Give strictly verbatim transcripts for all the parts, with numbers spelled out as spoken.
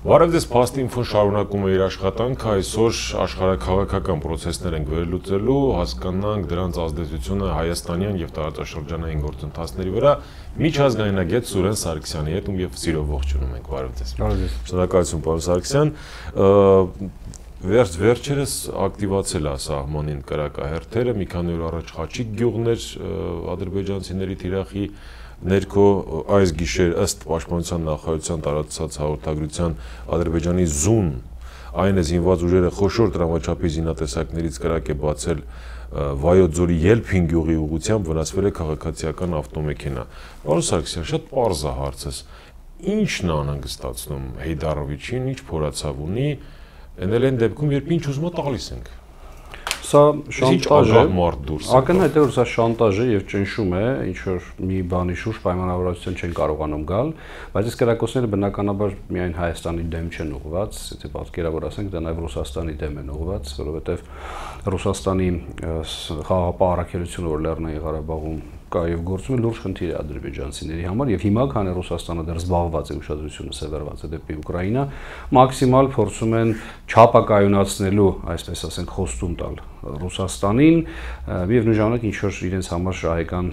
Բարևձեզ փաստինֆոն շարունակում է իր աշխատանքը, այսօր աշխարհաքաղաքական procesներ ենք վերլուծելու, հասկանանք դրանց ազդեցությունը հայաստանյան եւ տարածաշրջանային գործընթացների վրա, միջազգայնագետ Սուրեն Սարգսյանի հետ ում եւ սիրով ողջունում ենք, բարևձեզ։ Բարևձեզ։ Շնորհակալություն, պարոն Սարգսյան, Վերջ վերջերս ակտիվացել է սահմանին կրակահերթերը, մի քանի օր առաջ Խաչիկ գյուղներ ադրբեջանցիների թիրախի ներքո այս գիշեր ըստ պաշտպանության նախարարության տարածած հաղորդագրության Ադրբեջանի զուն այն է զինված ուժերը խոշոր դրամաչափի զինատեսակներից կրակ է բացել Վայոց ձորի Ելփին գյուղի ուղությամբ վնասվել է քաղաքացիական ավտոմեքենա։ Պարոն Սարգսյան, շատ պարզ է հարցս. Ինչն անհանգստացնում Հեյդարովիչին, ինչ փորացավ ունի, Enele îndepcum iar pinci uzma talising. Să șantaje. Acum te ursa șantaje, e cinșume, înșor mi bani șuș, paimana vreau să încen caroganum gal. Mai zis că dacă o să ne bine canabaj mi-a în Haestani demce nuvați, te pat că era vreau să ne dai Rusastani demce nuvați, vedeți Rusastani ha para cheliționul lerne e Qarabağum. Կա եւ գործում լուրջ խնդիր է ադրբեջանցիների համար եւ հիմա քանի Ռուսաստանը դեռ զբաղված է ուշադրությունը սևեռված է դեպի Ուկրաինա մաքսիմալ փորձում են չափակայունացնելու այսպես ասենք խոստում տալ Ռուսաստանին եւ նույնժամանակ ինչ որ իրենց համար շահեկան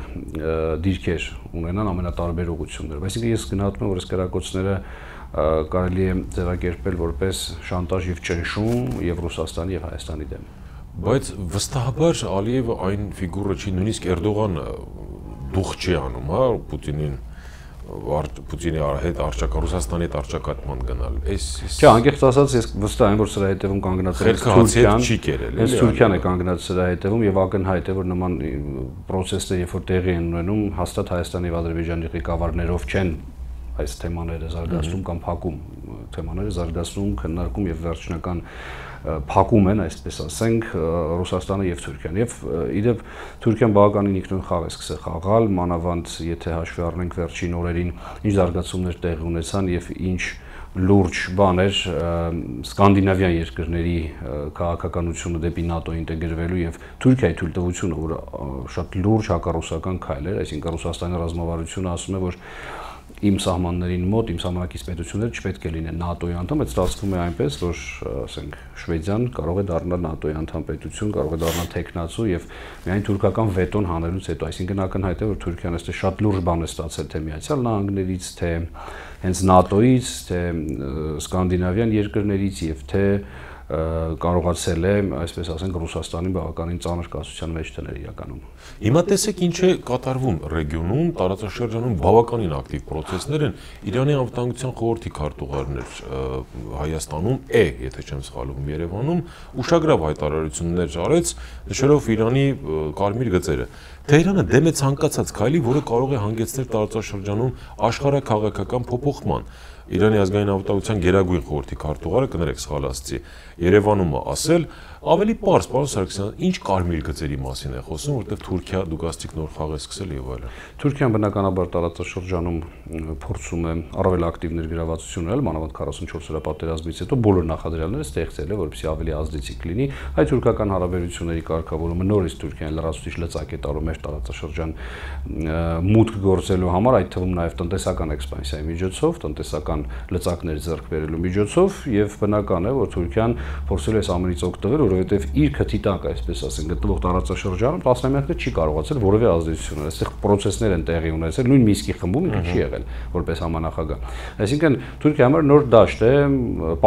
դիրքեր ունենան ամենատարբեր ուղություններ այսինքն ես գնահատում եմ որ այս կրակոցները կարելի է ձևակերպել որպես շանտաժ եւ ճնշում եւ Ռուսաստանի եւ Հայաստանի դեմ բայց վստահաբար Ալիևը այն ֆիգուրը չի նույնիսկ Էրդողանը դուխ չի անում, հա, Պուտինին Պուտինի հետ արճակա Ռուսաստանի հետ արճակատման գնալ։ Էս Չէ, անկեղծ ասած ես վստահ եմ, որ սրա հետևում կանգնած է Թուրքիան։ Էս Թուրքիան է կանգնած սրա հետևում եւ ակնհայտ է, որ նման procesները երբ որ տեղի են ունենում, հաստատ Հայաստանի եւ Ադրբեջանի ղեկավարներով չեն այս թեմաները զարգացնում կամ փակում, թեմաները զարգացնում, քննարկում եւ վերջնական փակում են, այսպես ասենք, Ռուսաստանը եւ Թուրքիան։ Եվ իդեպ Թուրքիան բավականին ինքնին խաղ է սկսել խաղալ, մանավանդ եթե հաշվի առնենք վերջին օրերին ինչ զարգացումներ տեղի ունեցան եւ ինչ լուրջ բաներ Սկանդինավյան երկրների քաղաքականությունը դեպի ՆԱՏՕ ինտեգրվելու եւ Թուրքիայի թույլտվությունը, որ շատ լուրջ հակառուսական քայլ էր, այսինքն Ռուսաստանի ռազմավարությունը ասում է, որ Իմ սահմաններին մոտ, իմ սահմանակից պետությունները չպետք է լինեն ՆԱՏՕ-ի անդամ, բայց ստացվում է այնպես, որ ասենք Շվեդիան կարող է դառնալ ՆԱՏՕ-ի անդամ պետություն, կարող է դառնալ տեխնացու եւ միայն թուրքական վետոն հանելուց հետո, այսինքն ակնհայտ է, որ Թուրքիան այստեղ շատ լուրջ բան է ստացել թե Միացյալ Նահանգներից, թե հենց ՆԱՏՕ-ից, թե Սկանդինավյան երկրներից եւ թե Կարողացել է, այսպես ասենք, Ռուսաստանի բավականին ծանր կասության մեջ դնել իրականում։ Հիմա տեսեք ինչ է կատարվում ռեգիոնում, տարածաշրջանում բավականին ակտիվ procesներ են, Իրանի անվտանգության խորհրդի քարտուղարներ Հայաստանում է, եթե չեմ սխալվում, Երևանում ուշագրավ հայտարարություններ արեց, նշելով Իրանի կարմիր գծերը։ Թե Իրանը դեմ է ցանկացած քայլի, որը կարող է հանգեցնել տարածաշրջանում աշխարհաքաղաքական փոփոխման։ Իրանի ազգային անվտանգության գերագույն խորհրդի քարտուղարը կներեք սխալացի Երևանում է ասել ավելի պարզ պարոն Սարգսյան, ինչ կարմիր գծերի մասին է խոսում, որտեղ Թուրքիա դուգաստիկ նոր խաղ է սկսել եւ այլն։ Թուրքիան բնականաբար տարածաշրջանում փորձում է առավել ակտիվ ներգրավվածություն ունենալ, մանավանդ քառասունչորս օրյա պատերազմից հետո բոլոր նախադրյալները ստեղծել է, որպեսզի ավելի ազդեցիկ լինի հայ-թուրքական հարաբերությունների կարգավորումը նորից Թուրքիան լրացուցիչ լծակ է տալու մեր տարածաշրջան մուտք գործելու համար, այդ թվում նաեւ տնտեսական էքսպանսիայի միջոցով, տնտեսական լծակներ ձեռք բերելու միջոցով եւ բնական է որ Թուրքիան փորձել է այս ամենից օգտվել որովհետեւ իր քթի տակ այսպես ասենք գտնվող տարածաշրջանում տասնամյակներ չի կարողացել որևէ ազդեցություն ունենալ այստեղ procesներ են տեղի ունեցել նույն Միսկի խմբում ինքը չի եղել որպես համանախագահ այսինքն Թուրքիայի համար նոր դաշտ է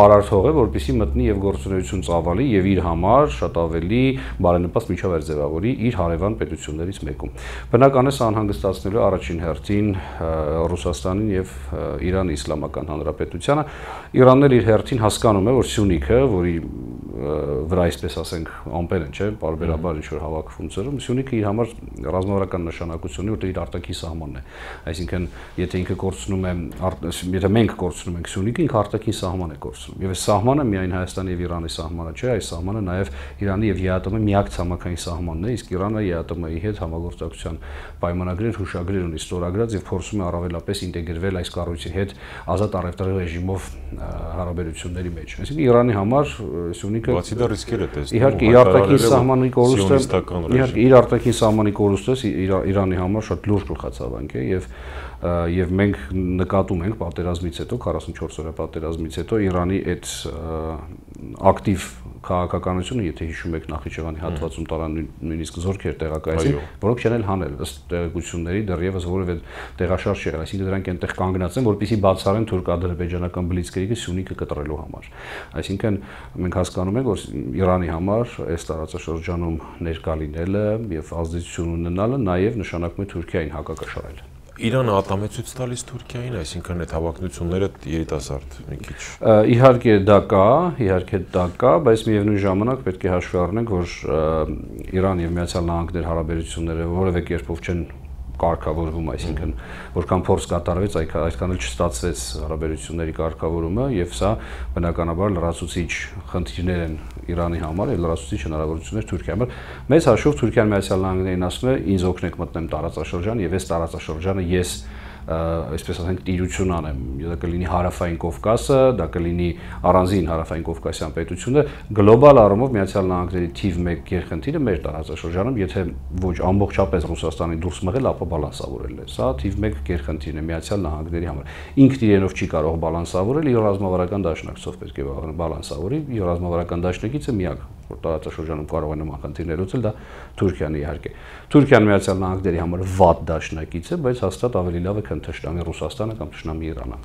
պարարթող է որպեսզի մտնի եւ գործունեություն ծավալի եւ իր համար շատ ավելի բարենպաստ միջավայր ձևավորի իր հարևան պետություններից մեկում բնական է սա անհանգստացնելու առաջին հերթին Ռուսաստանին եւ Իրանի իսլամական հանրապետությանը Իրանն իր հերթին հասկանում է որ Սյունիքը որի վրա այսպես ասենք ամպեր են չէ բարբերաբար ինչ որ հավաքվում ծրում Սյունիքը իր համար ռազմավարական նշանակություն ունի որտեղ իր արտաքին սահմանն է այսինքն եթե ինքը կորցնում է եթե մենք կորցնում ենք Սյունիքը ինքը արտաքին սահման է կորցնում եւ այս սահմանը միայն Հայաստանի եւ Իրանի սահմանը չէ այս սահմանը նաեւ Իրանի եւ ԵԱՏՄ-ի միակ ցամաքային սահմանն է իսկ Իրանը ԵԱՏՄ-ի հետ համագործակցության պայմանագրեր հուշագրեր ունի ստորագրած եւ փորձում է առավելապես ինտեգրվել այս կառույցի հետ ազատ առևտրի ռեժիմով հարաբերությունների մեջ այսինքն Իրանի համար Սյունիքը Bați dar riscele teste. Իհարկե իր արտաքին սահմանի կորուստը, իհարկե իր արտաքին սահմանի կորուստը Իրանի համար շատ լուրջ գլխացավանք է եւ եւ մենք նկատում ենք պատերազմից հետո քառասունչորս օրյա պատերազմից հետո Իրանի այդ ակտիվ քաղաքականությունը, եթե հիշում եք Նախիջևանի հատվածում տարան նույնիսկ զորքեր տեղակայեցին, որոնք չեն էլ հանել ըստ տեղեկությունների դեռևս որևէ տեղաշարժ չեղել, այսինքն դրանք այնտեղ կանգնած են, որպեսզի բացառեն թուրք-ադրբեջանական բլիցկրիգը Սյունիքը կտրելու համար։ Այսինքն մենք հասկանում ենք, որ Իրանի համար այս տարածաշրջանում ներկա լինելը եւ ազդեցություն ունենալը նաեւ նշանակում է Թուրքիային հակակշռել։ Իրանը ատամեցույց տալիս Թուրքիային, այսինքն այդ հավակնությունները երիտասարդ մի քիչ։ Իհարկե դա կա, իհարկե դա կա, բայց միևնույն ժամանակ պետք է հաշվի առնենք, որ Իրան եւ Միացյալ Նահանգների հարաբերությունները որևէ կերպով չեն կարգավորվում, այսինքն որքան փորձ կատարվեց, այդքան էլ չստացվեց հարաբերությունների կարգավորումը եւ սա բնականաբար լրացուցիչ խնդիրներ են Իրանի համար եւ լրացուցիչ հնարավորություններ Թուրքիայի համար։ Մեծ հաշվով Թուրքիան Միացյալ Նահանգներին ասում է, ինձ օգնեք մտնեմ տարածաշրջան եւ այս տարածաշրջանը ես այսպես ասենք տիրություն անեմ, դա կլինի հարավային Կովկասը, դա կլինի առանձին հարավային Կովկասյան պետությունը, գլոբալ առումով Միացյալ Նահանգների թիվ մեկ երկխնդիրը մեր տարածաշրջանում, եթե ոչ ամբողջապես Ռուսաստանի դուրս մղել, ապա բալանսավորել է։ Սա թիվ մեկ երկխնդիրն է Միացյալ Նահանգների համար։ Ինքն իրենով չի կարող բալանսավորել, իր ռազմավարական դաշնակցով պետք է բալանսավորի, իր ռազմավարական դաշնակիցը միակ, որ տարածաշրջանում կարող է նման խնդիրներ լուծել, դա Թուրքիան է իհարկե։ Թուրքիան Միացյալ Նահանգների համար վատ դաշնակից է, բայց հաստատ ավելի լավ է Թշնամի Ռուսաստանը կամ Թշնամի Իրանը։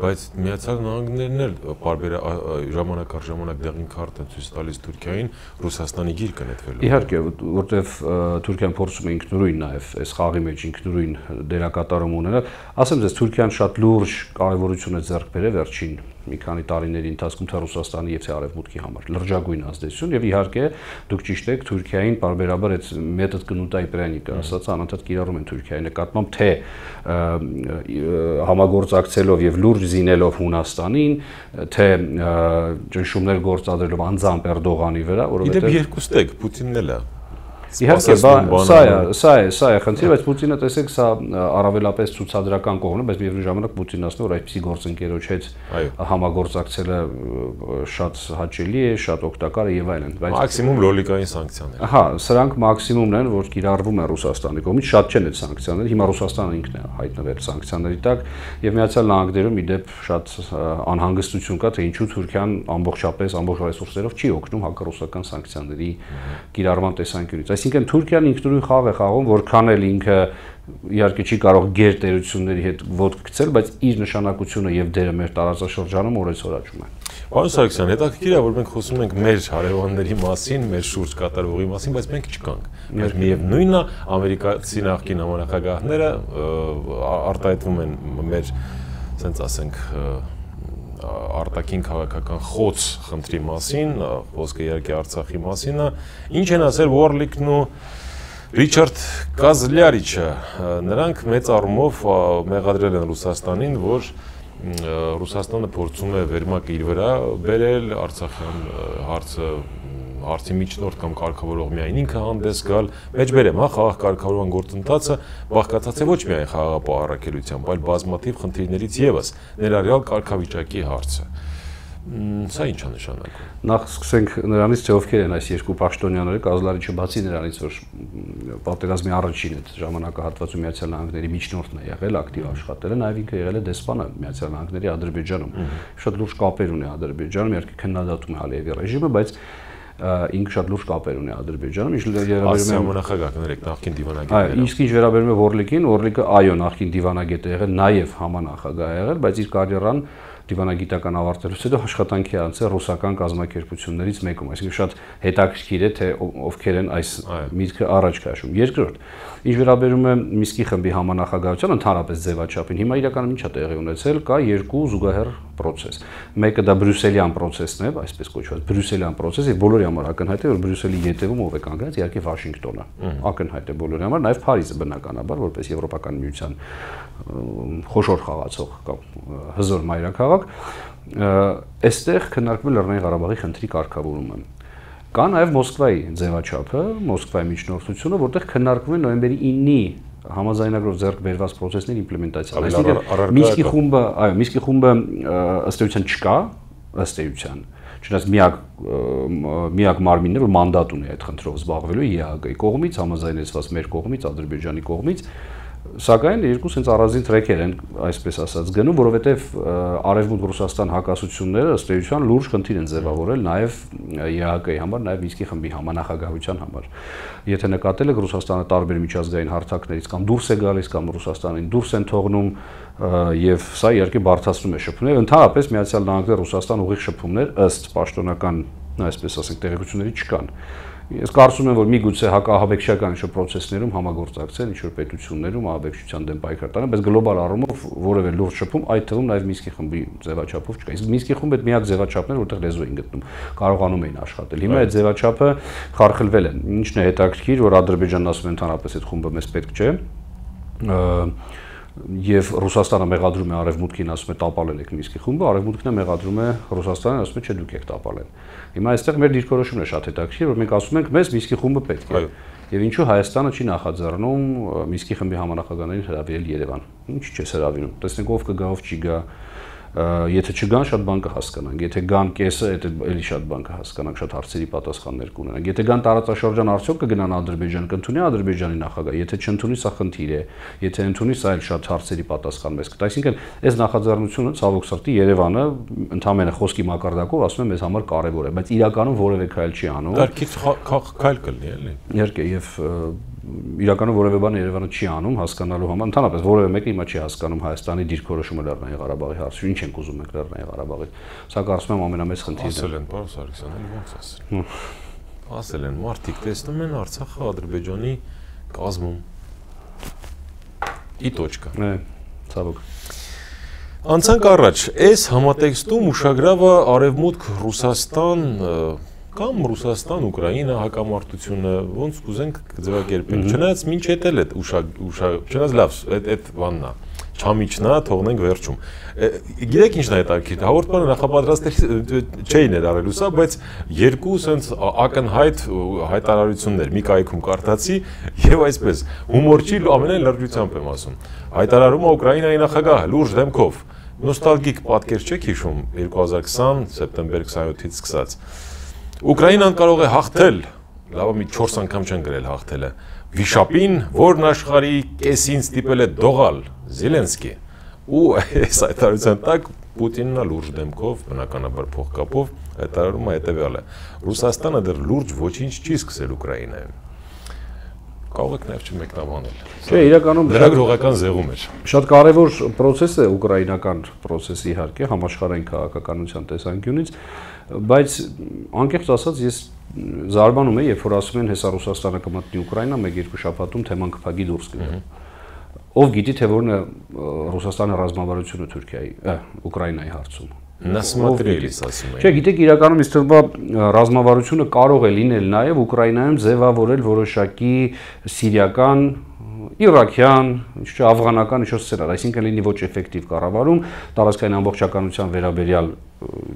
Բայց Միացյալ Նահանգներն էլ պարբերաբար ժամանակ առ ժամանակ դեղին քարտ են ցույց տալիս Թուրքիային, Ռուսաստանի գիրկը նետվելու։ Իհարկե, որտեվ Թուրքիան փորձում է ինքնուրույն նաև այս խաղի մեջ ինքնուրույն դերակատարում ունենալ, ասեմ ձեզ, Թուրքիան շատ լուրջ կարևորություն է ձեռք բերել վերջին մի քանի տարիների ընթացքում թե Ռուսաստանի եւ թե Արևմուտքի համար լրջագույն ազդեցություն եւ իհարկե դուք ճիշտ եք Թուրքիային բարբերաբար այդ մեթոդ կնուտայի պրանիկը ասած անընդհատ կիրառում են Թուրքիայի նկատմամբ թե համագործակցելով եւ լուրջ զինելով Հունաստանին թե ճնշումներ գործադրելով անձամբ Էրդողանի վրա որովհետեւ իդեպ երկուստ եք Պուտինն էլ է Իհարկե, սա է, սա է, սա է խնդիրը, բայց Պուտինը տեսեք, սա առավելապես ցուցադրական կողմն է, բայց միևնույն ժամանակ Պուտինն ասում է, որ այսպիսի գործընկերոջ հետ համագործակցելը շատ հաճելի է, շատ օգտակար է եւ այլն, բայց մաքսիմում լոլիկային սանկցիաներ։ Ահա, սրանք մաքսիմումն են, որ կիրառվում են Ռուսաստանի կողմից, շատ չեն այդ սանկցիաները, հիմա Ռուսաստանը ինքն է հայտնվել սանկցիաների տակ եւ Միացյալ Նահանգներում իդեպ շատ անհանգստություն կա, թե ինչու Թուրքիան ամբողջապես ամբողջ ռեսուրսերով չի օգնում հակառուսական սանկցիաների կիրառման տեսանկյունից։ Այսինքն Թուրքիան ինքնուրույն խաղ է խաղում, որքան էլ ինքը իհարկե չի կարող գերտերությունների հետ ոտք գցել, բայց իր նշանակությունը եւ դերը մեր տարածաշրջանում օրեցօր աճում է։ Պարոն Սարգսյան, հետաքրքիր է, որ մենք խոսում ենք մեր հարևանների մասին, մեր շուրջ կատարվողի մասին, բայց մենք չկանք։ Մեր միևնույնն է, ամերիկացի նախկին համանախագահները արտահայտվում են մեր, ասենց ասենք, արտաքին քաղաքական խոց խնդրի մասին, ոսկե իհարկե Արցախի մասին է, ինչ են ասել Ուորլիկն ու Ռիչարդ Կազլյարիչը, նրանք մեծ առումով մեղադրել են Ռուսաստանին, որ Ռուսաստանը փորձում է վերմակը իր վրա բերել, Արցախյան հարցը հարցի միջնորդ կամ կարգավորող միայն ինքը հանդես գալ, մեջբերեմ, հա, խաղաղ կարգավորման գործընթացը բաղկացած է ոչ միայն խաղաղապահ առաքելությամբ, այլ բազմաթիվ խնդիրներից եւս, ներառյալ կարգավիճակի հարցը։ Սա ի՞նչ է նշանակում։ Նախ սկսենք նրանից, թե ովքեր են այս երկու պաշտոնյաները, Կազլարիչը բացի նրանից, որ պատերազմի առաջին այդ ժամանակահատվածում Միացյալ Նահանգների միջնորդն է եղել, ակտիվ աշխատել է, նաև ինքը եղել է դեսպանը Միացյալ Նահանգների Ադրբեջանում։ Շատ լուրջ կապեր ունի Ադրբեջանում, իհարկե քննադատում է Ալիևի ռեժիմը, բայց ինքը շատ լուրջ կապեր ունի Ադրբեջանում, ինչ վերաբերում է Ուորլիկին, Ուորլիկը այո, նախկին դիվանագետ է եղել, նաև համանախագահ է եղել, բայց իր կարիերան դիվանագիտական ավարտելուց հետո աշխատանքի է անցել ռուսական կազմակերպություններից մեկում, այսինքն շատ հետաքրքիր է, թե ովքեր են այս միտքը առաջ քաշում։ Երկրորդ, ինչ վերաբերում է Միսկի խմբի համանախագահության ընդհանրապես ձևաչափին, հիմա իրականում ինչ է տեղի ունեցել, կա երկու զուգահեռ պրոցես։ Մեկը դա բրյուսելյան պրոցեսն է, այսպես կոչված բրյուսելյան պրոցես, եւ բոլորի համար ակնհայտ է, որ Բրյուսելի ետևում ով է կանգնած, իհարկե Վաշինգտոնը։ Ակնհայտ է բոլորի համար, նաեւ Փարիզը բնականաբար, որպես Եվրոպական միության խոշոր խաղացող կամ հզոր մայրաքաղաք, այստեղ քննարկվում է Լեռնային Ղարաբաղի խնդրի կարգավորումը։ Կա նաեւ Մոսկվայի ձևաչափը, Մոսկվայի միջնորդությունը, որտեղ քննարկվում է նոյեմբերի ինը համաձայնագրով ձեռք բերված պրոցեսների իմպլեմենտացիան։ Այսինքն Միսկի խումբը, այո, Միսկի խումբը ըստ էության չկա, ըստ էության Չնայած միակ միակ մարմինն որ մանդատ ունի այդ խնդրով զբաղվելու ԵԱԿ-ի կողմից, համաձայնեցված մեր կողմից, Ադրբեջանի կողմից, սակայն երկու հենց առանձին տրեքեր են, այսպես ասած, գնում, որովհետև Արևմուտք Ռուսաստան հակասությունները ըստ էության լուրջ խնդիր են ձևավորել նաև ԵԱԿ-ի համար, նաև Մինսկի խմբի համանախագահության համար։ Եթե նկատել եք, Ռուսաստանը տարբեր միջազգային հարթակներից կամ դուրս է գալիս, կամ Ռուսաստանին դուրս են թողնում, և սա իհարկե բարդացնում է շփումները, ընդհանրապես Միացյալ Նահանգները Ռուսաստան ուղիղ շփումներ ըստ պաշտոնական, այսպես ասենք, տեղեկությունների չկան։ Ես կարծում եմ, որ միգուցե հակահավաքչական ինչ-որ process-ներում համագործակցել, ինչ-որ պետություններում ահաբեկչության դեմ պայքար տանեն, բայց գլոբալ առումով որևէ լուրջ շփում այդ թվում նաև Մինսկի խմբի ձևաչափով չկա։ Իսկ Մինսկի խումբը այդ միակ ձևաչափն էր, որտեղ լեզու էին գտնում, կարողանում էին աշխատել։ Հիմա այդ ձևաչափը խարխլվել է։ Ինչն է հետաքրքիր, որ Ադրբեջանն ասում է ընդհանրապես այդ խումբը մեզ պետք չէ։ Եվ Ռուսաստանը մեղադրում է Արևմուտքին, ասում է տապալել եք Մինսկի խումբը, Արևմուտքն է մեղադրում է Ռուսաստանին, ասում է չէ դուք եք տապալել։ Հիմա այստեղ մեր դիրքորոշումն է շատ հետաքրքիր, որ մենք ասում ենք մեզ Մինսկի խումբը պետք է։ Եվ ինչու Հայաստանը չի նախաձեռնում Մինսկի խմբի համանախագահներին հրավիրել Երևան։ Ինչ չես հրավիրում։ Տեսնենք ով կգա, ով չի գա։ Եթե չգան, շատ բան կհասկանանք, եթե գան կեսը, էլի շատ բան կհասկանանք, շատ հարցերի պատասխաններ կունենանք, եթե գան տարածաշրջան արդյոք կգնան Ադրբեջան, կընդունի Ադրբեջանի նախագահ, եթե չընդունի, սա խնդիր է, եթե ընդունի, սա էլ շատ հարցերի պատասխան մեզ կտա։ Այսինքն, այս նախաձեռնությունը ցավոք սրտի Երևանը ընդհանրապես խոսքի մակարդակով ասում եմ, մեզ համար կարևոր է, բայց իրականում որևէ քայլ չի անում։ Կարգից քայլ կլինի, էլի։ Իհարկե, եւ իրականում որևէ բան Երևանը չի անում հասկանալու համար, ընդհանրապես որևէ մեկը հիմա չի հասկանում Հայաստանի դիրքորոշումը Լեռնային Ղարաբաղի հարցում, ինչ ենք ուզում ենք Լեռնային Ղարաբաղից։ Սա կարծում եմ ամենամեծ խնդիրն է։ Ասել են, պարոն Սարգսյան, ոնց ասել։ Ասել են, մարդիկ տեսնում են Արցախը Ադրբեջանի կազմում։ Ի տոչկա։ Հա, ցավոք։ Անցանք առաջ, այս համատեքստում ուշագրավը Արևմուտք Ռուսաստան Cam Ռուսաստան, Ուկրաինա, հակամարտությունը, ոնց կուզենք ձևակերպել։ Չնայած մինչ էդ էլ է չնայած լավ, այդ բանն է, չամիջն է, թողնենք վերջում։ Գիտեք ինչն է հետաքրքիր, հաղորդ բանը նախապատրաստել չէին էր արելու սա, բայց երկու սենց ակնհայտ հայտարարություններ, մի կայքում կարդացի եւ այսպես, հումոր չի, ամենայն լրջությամբ եմ ասում։ Հայտարարում է Ուկրաինայի նախագահը լուրջ դեմքով, նոստալգիկ պատկեր չեք հիշում երկու հազար քսան սեպտեմբեր քսանհյոթից սկսած։ Ուկրաինան կարող է հաղթել, լավ մի չորս անգամ չեն գրել հաղթելը, վիշապին, որն աշխարհի կեսին ստիպել է դողալ, Զելենսկի, ու այս հայտարարության տակ Պուտինն լուրջ դեմքով, բնականաբար փողկապով հայտարարում է հետևյալը. Ռուսաստանը դեռ լուրջ ոչինչ չի սկսել Ուկրաինայում։ Կարող եք նաև չմեկնաբանել։ Չէ, իրականում լրագրողական զեղում էր։ Շատ կարևոր process է ուկրաինական process-ը իհարկե համաշխարհային քաղաքականության տեսանկյունից, բայց անկեղծ ասած ես զարմանում եմ, երբ որ ասում են հեսա Ռուսաստանը կմտնի Ուկրաինա մեկ-երկու շաբաթում թեման կփակի դուրս գնա։ Ով գիտի թե որն է Ռուսաստանի ռազմավարությունը Թուրքիայի, Ուկրաինայի հարցում։ Նա смотрелись ասում են։ Չէ, գիտեք իրականում իսկ թվա ռազմավարությունը կարող է լինել նաև Ուկրաինայում ձևավորել որոշակի սիրիական, իրաքյան, ինչ-որ աֆղանական ինչ-որ սցենար, այսինքն լինի ոչ էֆեկտիվ կառավարում, տարածքային ամբողջականության վերաբերյալ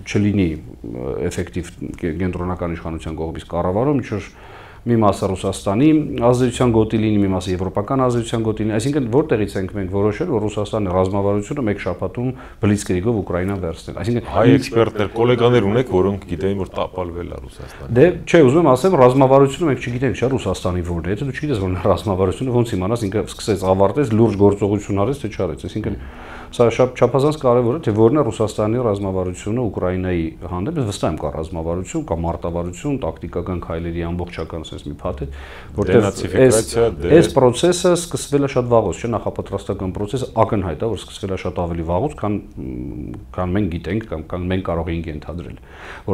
չլինի էֆեկտիվ կենտրոնական իշխանության կողմից կառավարում, ինչ-որ մի մասը Ռուսաստանի ազդեցության գոտի լինի, մի մասը եվրոպական ազդեցության գոտի լինի, այսինքն որտեղից ենք մենք որոշել, որ Ռուսաստանի ռազմավարությունը մեկ շաբաթում բլիցկրիգով Ուկրաինան վերցնել։ Այսինքն հայ էքսպերտներ, կոլեգաներ ունեք, որոնք գիտեն, որ տապալվել է Ռուսաստանը։ Դե, չէ, ուզում եմ ասեմ, ռազմավարությունը մենք չգիտենք, չէ՞ Ռուսաստանի որն է, եթե դու չգիտես, որ ռազմավարությունը ոնց իմանաս, ինքը սկսեց, ավարտեց, լուրջ գործողություն արեց, թե չարեց։ Այսինքն սա շատ չափազանց կարևոր է, թե որն է Ռուսաստանի ռազմավարությունը Ուկրաինայի հանդեպ, վստահ եմ կա ռազմավարություն, կա մարտավարություն, տակտիկական քայլերի ամբողջական sense մի փաթեթ, որտեղ այս process-ը սկսվել է շատ վաղուց, չէ՞, նախապատրաստական process-ը ակնհայտ է, որ սկսվել է շատ ավելի վաղուց, քան քան մենք գիտենք կամ քան մենք կարող էինք ենթադրել,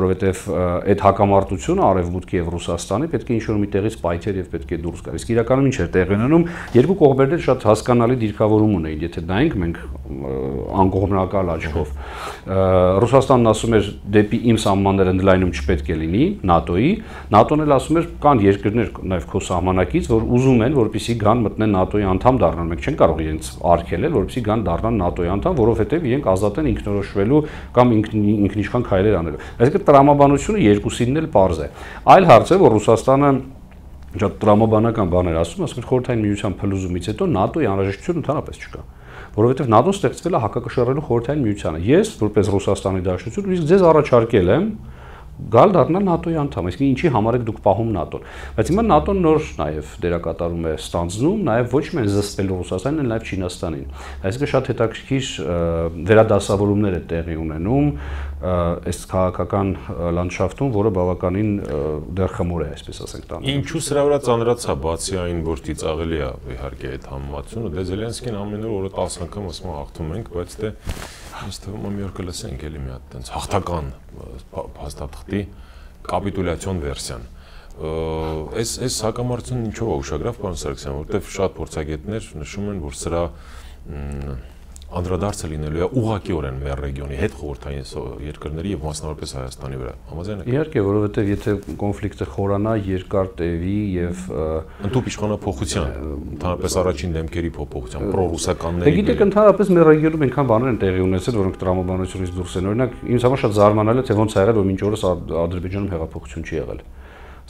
որովհետև այդ հակամարտությունը Արևմուտքի եւ Ռուսաստանի պետք է ինչ-որ միտեղից պայթեր եւ պետք է դուրս գա։ Իսկ իրականում ինչ էր տեղի ունենում, երկու կողմերն էլ շատ հասկանալի դիրքավորում ունեին, եթե նայենք մենք անկողմնակալ աչքով։ Ռուսաստանն ասում էր դեպի իմ սահմանները ընդլայնում չպետք է լինի ՆԱՏՕ-ի, ՆԱՏՕ-ն էլ ասում էր կան երկրներ նաև քո սահմանակից, որ ուզում են, որպեսզի գան մտնեն ՆԱՏՕ-ի անդամ դառնան, մենք չենք կարող իրենց արգելել, որպեսզի գան դառնան ՆԱՏՕ-ի անդամ, որովհետև իրենք ազատ են ինքնորոշվելու կամ ինքնիշխան քայլեր անելու։ Այսինքն տրամաբանությունը երկուսինն էլ պարզ է։ Այլ հարց է, որ Ռուսաստանը շատ տրամաբանական բաներ ասում, ասում է խորհրդային միության փլուզումից հետո ՆԱՏՕ-ի անհրաժեշտություն ընդհանրապես չկա։ Որովհետև ՆԱՏՕ-ն ստեղծվել է հակակշռելու խորհրդային միությանը։ Ես, որպես Ռուսաստանի դաշնություն, իսկ ձեզ առաջարկել եմ, Գալ դառնալ ՆԱՏՕ-ի անդամ, իսկ ինչի համար եք դուք պահում ՆԱՏՕ-ն։ Բայց հիմա ՆԱՏՕ-ն նոր նաև դերակատարում է ստանձնում, նաև ոչ միայն զսպելով Ռուսաստանին, այլ նաև Չինաստանին։ Այսինքն շատ հետաքրքիր վերադասավորումներ է տեղի ունենում այս քաղաքական լանդշաֆտում, որը բավականին դեռ խմոր է, այսպես ասենք, տանը։ Ինչու սրա վրա ծանրած է բացի այն, որ ծիծաղելի է իհարկե այդ համացումը, դե Զելենսկին ամեն օր օրը տասն անգամ ասում հաղթում ենք, բայց դե ինձ թվում է մի օր կլսենք էլի մի հատ այդպես հաղթական փաստաթղթի կապիտուլյացիոն վերսիան։ Այս այս հակամարտությունն ինչով է ուշագրավ, պարոն Սարգսյան, որտեղ շատ փորձագետներ նշում են, որ սրա անդրադարձը լինելու է ուղղակիորեն մեր ռեգիոնի հետ խորհրդային երկրների եւ մասնավորապես Հայաստանի վրա։ Համաձայն եք։ Իհարկե, որովհետեւ եթե կոնֆլիկտը խորանա, երկար տևի եւ ընդհանուր իշխանափոխության, ընդհանրապես առաջին դեմքերի փոփոխության, պրոռուսականների։ Դե գիտեք, ընդհանրապես մեր ռեգիոնում այնքան բաներ են տեղի ունեցել, որոնք տրամաբանությունից դուրս են։ Օրինակ, ինձ համար շատ զարմանալի է, թե ոնց է եղել, որ մինչ օրս Ադրբեջանում հեղափոխություն չի եղել։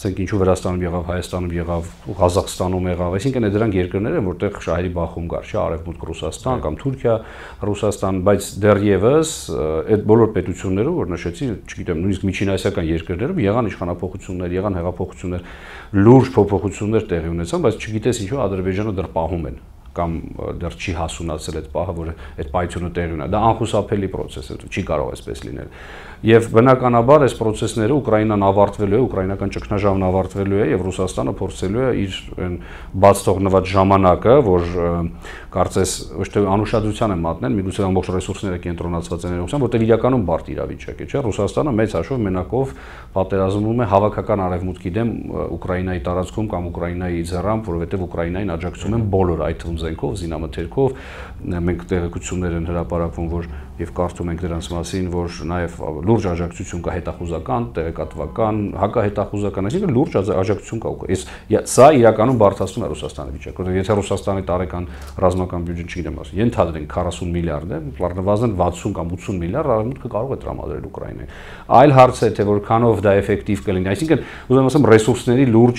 Ասենք ինչու Վրաստանում եղավ, Հայաստանում եղավ, Ղազախստանում եղավ, այսինքն դրանք երկրներ են, որտեղ շահերի բախում կար, չէ՞ Արևմուտք Ռուսաստան կամ Թուրքիա, Ռուսաստան, բայց դեռևս այդ բոլոր պետությունները, որ նշեցի, չգիտեմ, նույնիսկ միջինասիական երկրներում եղան իշխանապողություններ, եղան հեղափոխություններ, լուրջ փոփոխություններ տեղի ունեցան, բայց չգիտես ինչու Ադրբեջանը դեռ պահում են կամ դեռ չի հասունացել այդ պահը, որ այդ պայթյունը տեղի ունի։ Դա անխուսափելի process է, չի կարող այսպես լինել։ Եվ բնականաբար այս process-ները Ուկրաինան ավարտվելու է, ուկրաինական ճգնաժամն ավարտվելու է եւ Ռուսաստանը փորձելու է իր այն բաց թողնված ժամանակը, որ կարծես ոչ թե անուշադրության է մատնել, միգուցե ամբողջ ռեսուրսները կենտրոնացված են ներողության, որտեղ իրականում բարդ իրավիճակ է, չէ՞։ Ռուսաստանը մեծ հաշվով մենակով պատերազմում է հավաքական արևմուտքի դեմ Ուկրաինայի տարածքում կամ Ուկրաինայի ձեռամբ, որովհետեւ Ուկրաինային աջակցում են բոլոր այդ թվում զենքով, զինամթերքով, մենք տեղեկություններ են հրապարակվում, որ եւ կարդում ենք դրանց մասին, որ նաեւ լուրջ աջակցություն կա հետախուզական, տեղեկատվական, հակահետախուզական, այսինքն լուրջ աջակցություն կա։ Այս սա իրականում բարձրացնում է Ռուսաստանի վիճակը, որովհետեւ եթե Ռուսաստանի տարեկան ռազմական բյուջեն չգիտեմ, ասենք ենթադրենք քառասուն միլիարդ է, լարնվազն վաթսուն կամ ութսուն միլիարդ արևմուտքը կարող է տրամադրել Ուկրաինային։ Այլ հարց է, թե որքանով դա էֆեկտիվ կլինի։ Այսինքն ուզում ասեմ ռեսուրսների լուրջ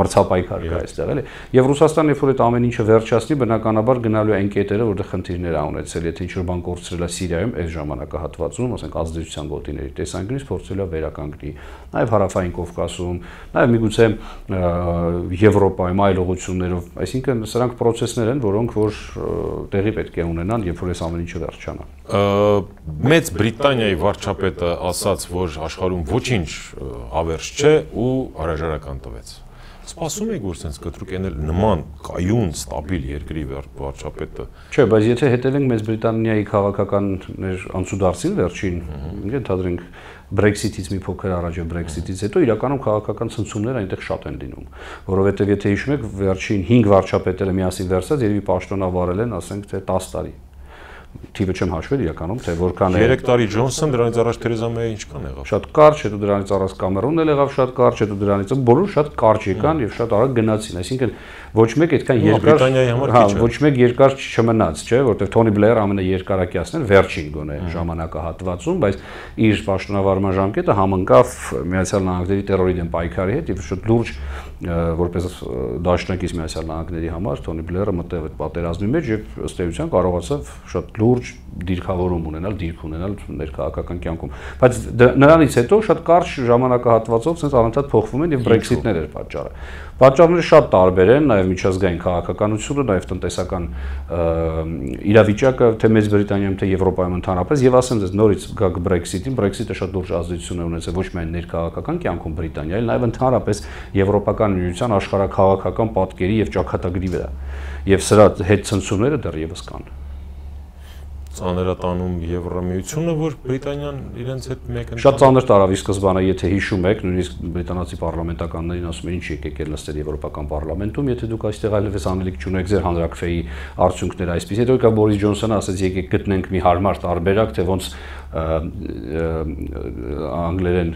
մրցապայքար կա այստեղ, էլի։ Եվ Ռուսաստանը երբ որ այդ ամեն ինչը վերջացնի, բնականաբար գնալու այն կետերը, որտեղ խնդիրներ ա ունեցել, եթե ինչ-որ բան կորցրել է Սիրիայում այս ժամանակահատվածում, ասենք ազդեցության գոտիների տեսանկյունից փորձել է վերականգնի, նաև հարավային Կովկասում, նաև միգուցե Եվրոպայում այլ ուղղություններով, այսինքն սրանք process-ներ են, որոնք որ տեղի պետք է ունենան, երբ որ այս ամեն ինչը վերջանա։ Մեծ Բրիտանիայի վարչապետը ասաց, որ աշխարհում ոչինչ ավերժ չէ ու հրաժարական տվեց։ Սպասում եք, որ սենց կտրուկ ենել նման կայուն, ստաբիլ երկրի վարչապետը։ Չէ, բայց եթե հետևենք Մեծ Բրիտանիայի քաղաքականներ անցուդարձին վերջին, ենթադրենք Brexit-ից մի փոքր առաջ է Brexit-ից հետո իրականում քաղաքական ցնցումներ այնտեղ շատ են լինում, որովհետև եթե հիշում եք, վերջին հինգ վարչապետերը միասին վերցած երևի պաշտոնավարել են, ասենք թե տասը տարի։ Տիպը չեմ հաշվել իրականում, թե որքան է։ Երեք տարի Ջոնսոն, դրանից առաջ Թերեզա Մեյը ինչքան եղավ։ Շատ կարճ, հետո դրանից առաջ Կամերոնն էլ եղավ շատ կարճ, հետո դրանից բոլորը շատ կարճ եկան եւ շատ արագ գնացին։ Այսինքն ոչ մեկ այդքան երկար, հա, ոչ մեկ երկար չմնաց, չէ՞, որտեղ Թոնի Բլերը ամենաերկարակյացն էր վերջին գոնե ժամանակահատվածում, բայց իր պաշտոնավարման ժամկետը համընկավ Միացյալ Նահանգների տերորի դեմ պայքարի հետ եւ շատ լուրջ որպես դաշնակից Միացյալ Նահանգների համար Թոնի Բլերը մտավ այդ պատերազմի մեջ եւ ըստ էության կարողացավ շատ լուրջ դիրքավորում ունենալ, դիրք ունենալ ներքաղաքական կյանքում։ Բայց նրանից հետո շատ կարճ ժամանակահատվածով ցենց առանց փոխվում են եւ Brexit-ներ էր պատճառը։ Պատճառները շատ տարբեր են, նաեւ միջազգային քաղաքականությունը, նաեւ տնտեսական իրավիճակը, թե Մեծ Բրիտանիայում, թե Եվրոպայում ընդհանրապես, եւ ասեմ ձեզ նորից գաք Brexit-ին, Brexit-ը շատ լուրջ ազդեցություն է ունեցել ոչ միայն ներքաղաքական կյանքում Բրիտանիայի, այլ նաեւ ընդհանրապես եվրոպական միության աշխարհակաղաքական պատկերի եւ ճակատագրի վրա։ Եվ սրա հետ ցնցումները դեռևս կան։ Ծանրատանում Եվրամիությունը, որ Բրիտանիան իրենց հետ մեկնաբան։ Շատ ծանր տարավ սկզբանը, եթե հիշում եք, նույնիսկ բրիտանացի պարլամենտականներին ասում էին, ինչ եկեք ել նստել Եվրոպական պարլամենտում, եթե դուք այստեղ այլևս անելիք չունեք, ձեր հանրակրվեի արդյունքները այսպես։ Հետո եկավ Բորիս Ջոնսոնը, ասաց եկեք գտնենք մի հարմար տարբերակ, թե ոնց անգլերեն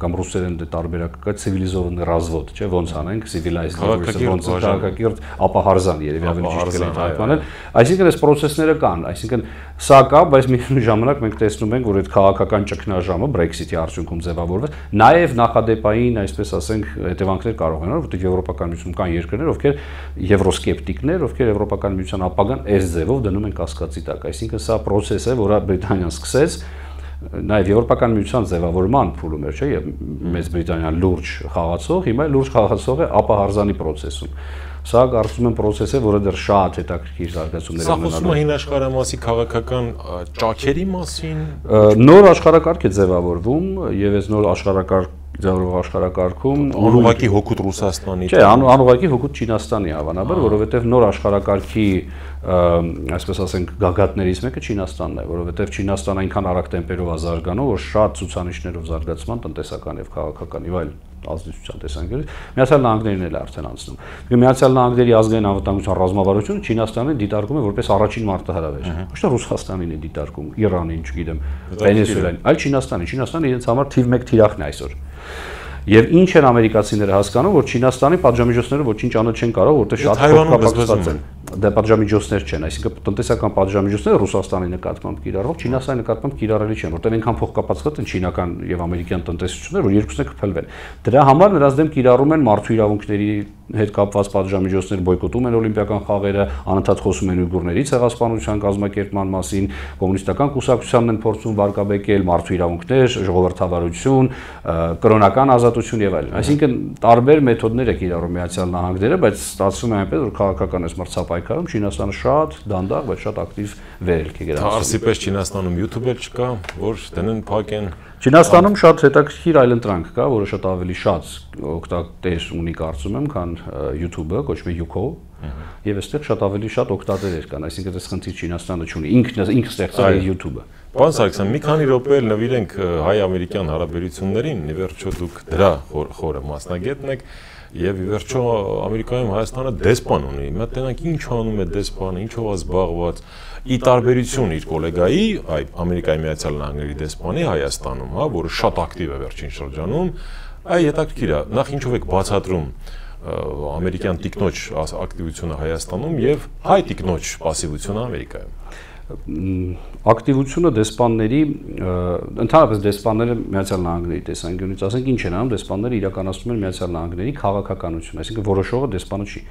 կամ ռուսերեն դե տարբերակ կա civilizovaný razvod, չէ՞, ոնց անենք civilized, ոնց քաղաքակիրթ ապահարզան երևի ավելի ճիշտ կլինի հայտարարել։ Այսինքն այս process-ները կան, այսինքն սա կա, բայց միևնույն ժամանակ մենք տեսնում ենք, որ այդ քաղաքական ճգնաժամը Brexit-ի արդյունքում ձևավորվեց, նաև նախադեպային, այսպես ասենք, հետևանքներ կարող են ունենալ, որտեղ Եվրոպական միությունում կան երկրներ, ովքեր եվրոսկեպտիկներ, ովքեր Եվրոպական միության ապագան այս ձևով դնում են կասկածի տակ։ Այսինքն սա process է, որը Բրիտանիան սկսեց Naev Evropakan Myutsan ձևավորման փուլում էր, չէ՞, եւ Մեծ Բրիտանիան լուրջ խաղացող, հիմա լուրջ խաղացող է ապահարզանի procesում։ Սա կարծում եմ process է, որը դեռ շատ հետաքրքիր զարգացումներ ունենալու է։ Սա խոսում է հին աշխարհամասի քաղաքական ճակերի մասին։ Նոր աշխարհակարգ է ձևավորվում եւ այս նոր աշխարհակարգ ձևավորող աշխարհակարգում անուղղակի հոգուտ Ռուսաստանի։ Չէ, անուղղակի հոգուտ Չինաստանի հավանաբար, որովհետեւ նոր աշխարհակարգի այսպես ասենք գագաթներից մեկը Չինաստանն է, որովհետև Չինաստանը այնքան արագ տեմպերով է զարգանում, որ շատ ցուցանիշներով զարգացման տնտեսական եւ քաղաքական եւ այլ ազդեցության տեսանկյունից Միացյալ Նահանգներն էլ արդեն անցնում։ Միացյալ Նահանգների ազգային անվտանգության ռազմավարությունը Չինաստանը դիտարկում է որպես առաջին մարտահրավեր։ Ոչ թե Ռուսաստանին է դիտարկում, Իրանին, չգիտեմ, Վենեսուելային, այլ Չինաստանը։ Չինաստանը իրենց համար թիվ մեկ թիրախն է այսօր։ Եվ ինչ են ամերիկացիները հասկանում, որ Չինաստանի պատժամիջոցները ոչինչ անել չեն կարող, որտեղ շատ կապակցված են։ Դա պատժամիջոցներ չեն, այսինքն տնտեսական պատժամիջոցները Ռուսաստանի նկատմամբ կիրառվող, Չինաստանի նկատմամբ կիրառելի չեն, որտեղ այնքան փոխկապակցված են չինական եւ ամերիկյան տնտեսությունները, որ երկուսն է կփլվեն։ Դրա համար նրանց դեմ կիրառում են մարդու իրավունքների հետ կապված պատժամիջոցներ, բոյկոտում են օլիմպիական խաղերը, անընդհատ խոսում են ուйգուրների ցեղասպանության կազմակերպման մասին, կոմունիստական կուսակցությանն են փորձում վարկաբեկել մարդու իրավունքներ, ժողովրդավարություն, կրոնական ազատություն եւ այլն։ Այսինքն տարբեր մեթոդներ է կիրառում Միացյալ Նահանգները, բայց ստացվում է այնպես, որ քաղաքական այս մրցապայքարը Չինաստանը շատ դանդաղ, բայց շատ ակտիվ վերելք է գրանցում։ Թարսիպես Չինաստանում YouTube-ը չկա, որ դնեն փակեն։ Չինաստանում շատ հետաքրքիր այլընտրանք կա, որը շատ ավելի շատ օգտատեր ունի կարծում եմ, քան YouTube-ը, կոչվում է Youko, եւ այստեղ շատ ավելի շատ օգտատերեր կան, այսինքն այս խնդիրը Չինաստանը չունի, ինքն ինքն ստեղծել է YouTube-ը։ Պարոն Սարգսյան, մի քանի րոպե նվիրենք հայ-ամերիկյան հարաբերություններին, ի վերջո դուք դրա խորը մասնագետն եք։ Եվ ի վերջո Ամերիկայում Հայաստանը դեսպան ունի, հիմա տենանք ինչ անում է դեսպանը, ինչով է զբաղված, ի տարբերություն իր կոլեգայի, Ամերիկայի Միացյալ Նահանգների դեսպանի Հայաստանում, հա, որը շատ ակտիվ է վերջին շրջանում, այ հետաքրքիր է, նախ ինչով եք բացատրում ամերիկյան տիկնոջ ակտիվությունը Հայաստանում եւ հայ տիկնոջ պասիվությունը Ամերիկայում։ Ակտիվությունը դեսպանների, ընդհանրապես դեսպանները Միացյալ Նահանգների տեսանկյունից, ասենք ինչ են անում, դեսպանները իրականացնում են Միացյալ Նահանգների քաղաքականություն, այսինքն որոշողը դեսպանը չի։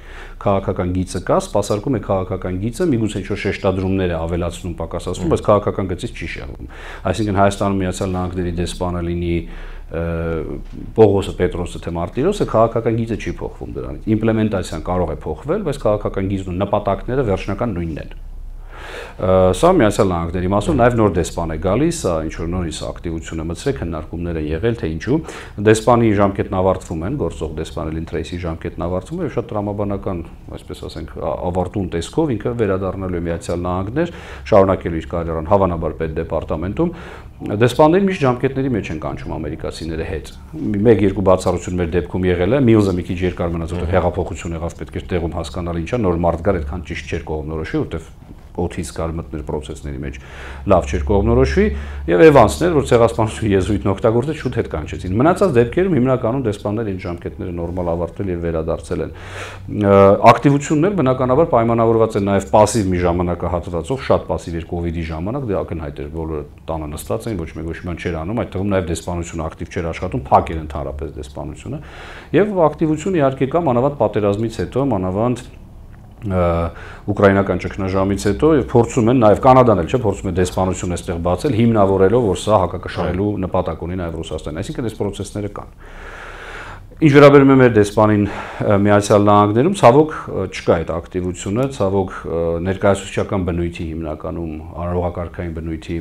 Քաղաքական գիծը կա, սպասարկում է քաղաքական գիծը, միգուցե ինչ-որ շեշտադրումներ է ավելացնում, պակասացնում, բայց քաղաքական գծից չի շեղվում։ Այսինքն Հայաստանում Միացյալ Նահանգների դեսպանը լինի Պողոսը, Պետրոսը թե Մարտիրոսը, քաղաքական գիծը չի փոխվում դրանից։ Իմպլեմենտացիան կարող է փոխվել, բայց քաղաքական գիծն ու նպատակները վերջնական նույնն են։ Սա Միացյալ Նահանգների մասով նաև նոր դեսպան է գալիս, ինչ որ նորից ակտիվությունը մցրեք, հննարկումներ են եղել, թե ինչու։ Դեսպանի ժամկետն ավարտվում են, գործող դեսպան Լինտրեյսի ժամկետն ավարտվում է եւ շատ տրամաբանական, այսպես ասենք, ավարտուն տեսքով ինքը վերադառնալու է Միացյալ Նահանգներ, շարունակելու իր կարիերան Հավանաբար պետդեպարտամենտում։ Դեսպանները միշտ ժամկետների մեջ են կանչում ամերիկացիները հետ։ Մեկ-երկու բացառություն մեր դեպքում եղել է, մյուզը մի քիչ երկար մնաց, որտեղ հեղափոխություն եղավ, պետք էր տեղում հասկանալ ինչա, նոր մարդ գար, այդքան ճիշտ չէր կողմնորոշի, որտեղ օթից կար մտնել process-ների մեջ լավ չէր կողմնորոշվի եւ Էվանսներ, որ ցեղասպանության եզուիտն օգտագործեց, շուտ հետ կանչեցին։ Մնացած դեպքերում հիմնականում դեսպանները իրենց ժամկետները նորմալ ավարտել եւ վերադարձել են։ Ակտիվությունն էլ բնականաբար պայմանավորված է նաեւ пассив մի ժամանակահատվածով, շատ пассив էր COVID-ի ժամանակ, դե ակնհայտ էր բոլորը տանը նստած էին, ոչ մեկ ոչ մի բան չէր անում, այդ թվում նաեւ դեսպանությունը ակտիվ չէր աշխատում, փակ էր ընդհանրապես դեսպանությունը։ Եվ ակտիվությունը իհարկե կա մանավանդ պատերազմից հետո, մանավանդ ուկրաինական ճգնաժամից հետո եւ փորձում են նաեւ Կանադան էլ չէ փորձում է դեսպանություն այստեղ բացել հիմնավորելով որ սա հակակշռելու նպատակ ունի նաեւ Ռուսաստանը այսինքն այս process-ները կան ինչ վերաբերում է մեր դեսպանին Միացյալ Նահանգներում ցավոք չկա այդ ակտիվությունը ցավոք ներկայացուցչական բնույթի հիմնականում արարողակարգային բնույթի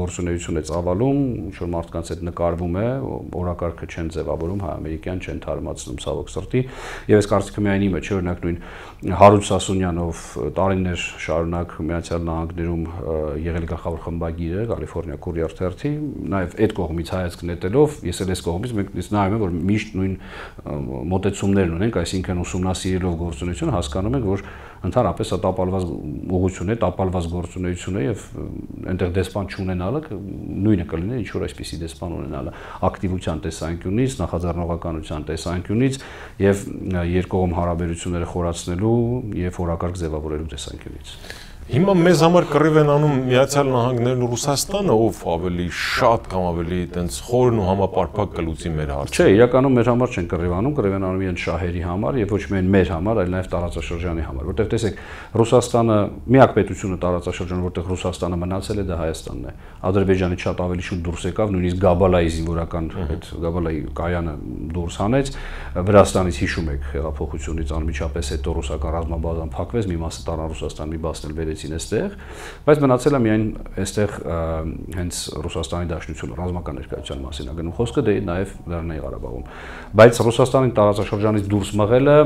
գործունեությունը ծավալում ինչ որ մարդկանց հետ նկարվում է օրակարգը չեն ձևավորում հայ-ամերիկյան չեն թարմացնում ցավոք սրտի եւ այս կարծիքը միայն իմը չէ օրինակ նույն Հարութ Սասունյանով տարիներ շարունակ Միացյալ Նահանգներում եղել գլխավոր խմբագիրը Կալիֆոռնիա Courier Thirty նաեւ այդ կողմից հայացք նետելով ես էլ այս կողմից մենք նայում ենք որ միշտ նույն մոտեցումներն ունենք, այսինքն ուսումնասիրելով գործունեությունը հասկանում ենք, որ ընդհանրապես տապալված ուղղություն է, տապալված գործունեություն է եւ այնտեղ դեսպան չունենալը նույնը կլինի, ինչ որ այսպիսի դեսպան ունենալը ակտիվության տեսանկյունից, նախաձեռնողականության տեսանկյունից եւ երկկողմ հարաբերությունները խորացնելու եւ օրակարգ ձևավորելու տեսանկյունից։ Հիմա մեզ համար կռիվ են անում Միացյալ Նահանգներն ու Ռուսաստանը, ով ավելի շատ կամ ավելի այտենց խորն ու համապարփակ կլուծի մեր հարցը։ Չէ, իրականում մեր համար չեն կռիվ անում, կռիվ են անում իրենց շահերի համար եւ ոչ միայն մեր համար, այլ նաեւ տարածաշրջանի համար, որտեղ տեսեք Ռուսաստանը միակ պետությունը տարածաշրջանում, որտեղ Ռուսաստանը մնացել է, դա Հայաստանն է։ Ադրբեջանը շատ ավելի շուտ դուրս եկավ, նույնիսկ Գաբալայի զինվորական այդ Գաբալայի կայանը դուրս հանեց, Վրաստանից հիշում եք հեղափոխությունից անմիջապես հետո ռուսական ռազմաբազան փակվեց, մի մասը տարան Ռուսաստան, մի մասն էլ այստեղ, բայց մնացել է միայն այստեղ հենց Ռուսաստանի Դաշնությունը ռազմական ներկայության մասին է գնում խոսքը, դե նաև Լեռնային Ղարաբաղում, բայց Ռուսաստանի տարածաշրջանից դուրս մղելը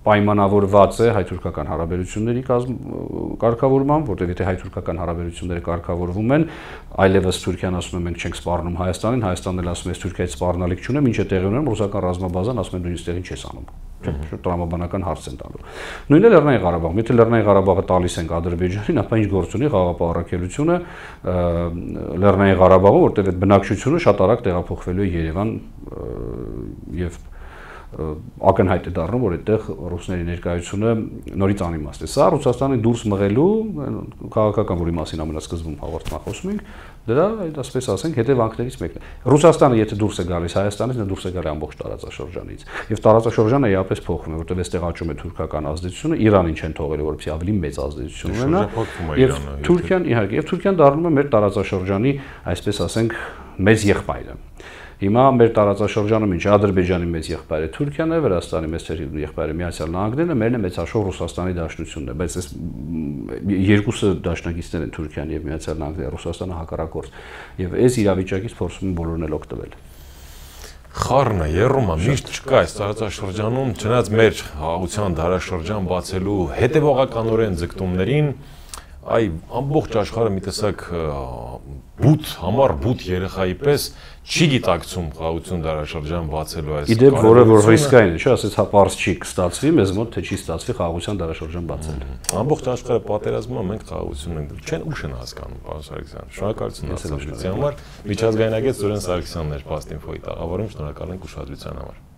պայմանավորված է հայ-թուրքական հարաբերությունների կարգավորմամբ, որտեղ եթե հայ-թուրքական հարաբերությունները կարգավորվում են, այլևս Թուրքիան ասում է մենք չենք սպառնում Հայաստանին, Հայաստանն էլ ասում է Թուրքիայից սպառնալիք չունեմ, ինչը տեղի ունեմ, ռուսական ռազմաբազան ասում է դու ինձ տեղին չես անում։ Շատ տրամաբանական հարց են տալու։ Նույնն է Լեռնային Ղարաբաղում, եթե Լեռնային Ղարաբաղը տալիս ենք Ադրբեջանին, ապա ինչ գործ ունի խաղապահարակելությունը Լեռնային Ղարաբաղում, որտեղ այդ բնակչությունը շատ արագ տեղափոխվելու է Երևան եւ ակնհայտ է դառնում, որ այդտեղ ռուսների ներկայությունը նորից անիմաստ է։ Սա Ռուսաստանի դուրս մղելու քաղաքական, որի մասին ամենասկզբում հաղորդման խոսում ենք, դա այսպես ասենք հետևանքներից մեկն է։ Ռուսաստանը եթե դուրս է գալիս Հայաստանից, նա դուրս է գալիս ամբողջ տարածաշրջանից։ Եվ տարածաշրջանը իապես փոխվում է, որտեղ այստեղ աճում է թուրքական ազդեցությունը, Իրանին չեն թողել, որպեսզի ավելի մեծ ազդեցություն ունենա։ Եվ Թուրքիան, իհարկե, եւ Թուրքիան դառնում է մեր տարածաշրջանի, այսպես ասենք, մեծ եղբայրը։ Հիմա մեր տարածաշրջանում ինչ Ադրբեջանի մեծ եղբայրը Թուրքիան է, Վրաստանի մեծ եղբայրը Միացյալ Նահանգներն է, մերն է մեծաշխո Ռուսաստանի Դաշնությունն է, բայց այս երկուսը դաշնակիցներ են Թուրքիան եւ Միացյալ Նահանգները, Ռուսաստանը հակառակորդ։ Եվ այս իրավիճակից փորձում են բոլորն էլ օգտվել։ Խառնը երրումա միշտ չկա այս տարածաշրջանում, չնայած մեր հաղթության դարաշրջան բացելու հետևողականորեն ձգտումներին, այ ամբողջ աշխարհը մի տեսակ բութ, համար բութ երեխայի պես չի գիտակցում խաղաղություն դարաշրջան բացելու այս կարողությունը։ Իդեպ որը որ ռիսկային է, չէ՞, ասես հա պարզ չի կստացվի, մեզ մոտ թե չի ստացվի խաղաղության դարաշրջան բացել։ Ամբողջ աշխարհը պատերազմում է, մենք խաղաղություն ենք դրում։ Չեն ուշ են հասկանում, պարոն Սարգսյան։ Շնորհակալություն ասելիքի համար։ Միջազգայնագետ Սուրեն Սարգսյանն էր Պաստ Ինֆոյի տաղավարում, շնորհակալ ենք ուշադրության համար։